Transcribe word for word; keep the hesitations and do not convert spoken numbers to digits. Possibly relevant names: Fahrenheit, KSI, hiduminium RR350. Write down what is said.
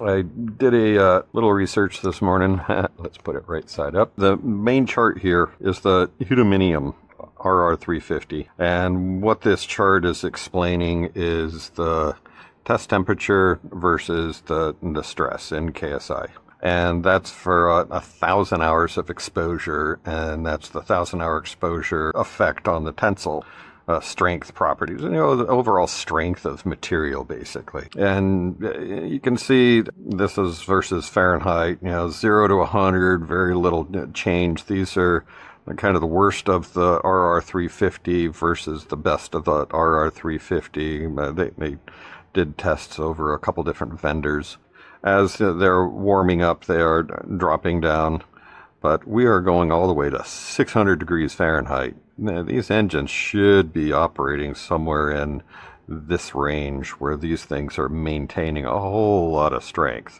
I did a uh, little research this morning. Let's put it right side up. The main chart here is the hiduminium R R three fifty, and what this chart is explaining is the test temperature versus the, the stress in K S I. And that's for a, a thousand hours of exposure, and that's the thousand hour exposure effect on the tensile Uh, strength properties, you know, the overall strength of material, basically. And uh, you can see this is versus Fahrenheit, you know, zero to one hundred, very little change. These are kind of the worst of the R R three fifty versus the best of the R R three fifty. Uh, they, they did tests over a couple different vendors. As they're warming up, they are dropping down. But we are going all the way to six hundred degrees Fahrenheit. Now, these engines should be operating somewhere in this range where these things are maintaining a whole lot of strength.